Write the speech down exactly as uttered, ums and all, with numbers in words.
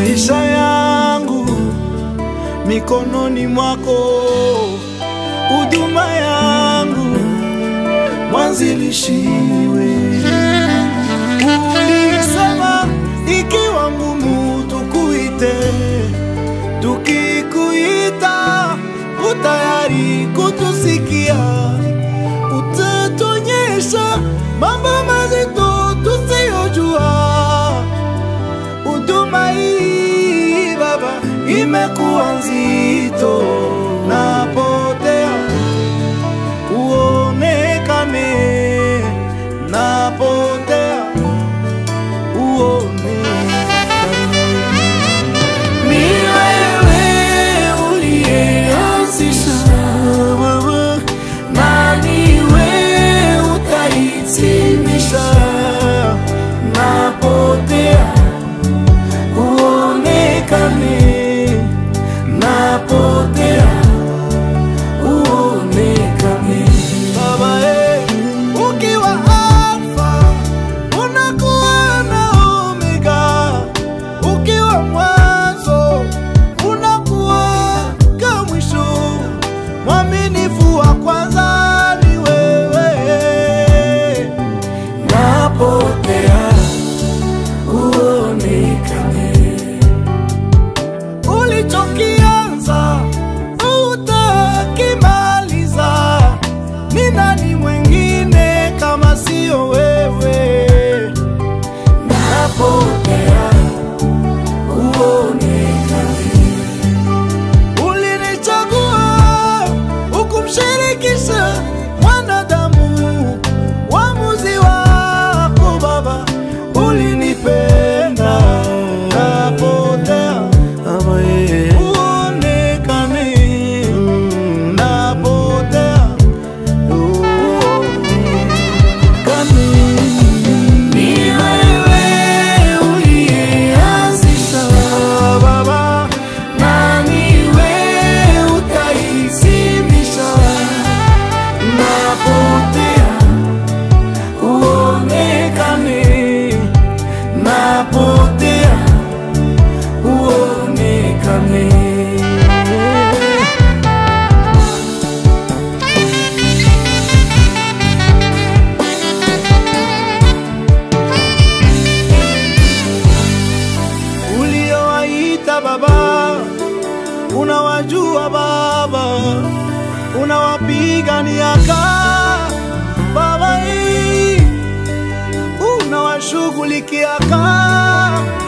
maisha yangu mikononi mwako, huduma yangu mwanzilishi wewe. Ulisema ikiwa ngumu tukuite, tukikuita utayari kutusikia, utatuonyesha mambo mazito tusiyojua. Huduma hii Baba imekuwa nzito, napotea uonekane, napotea uonekane. Ni wewe uliyeanzisha Baba, na ni wewe utahitimisha, napotea Baba, unawashughulikia.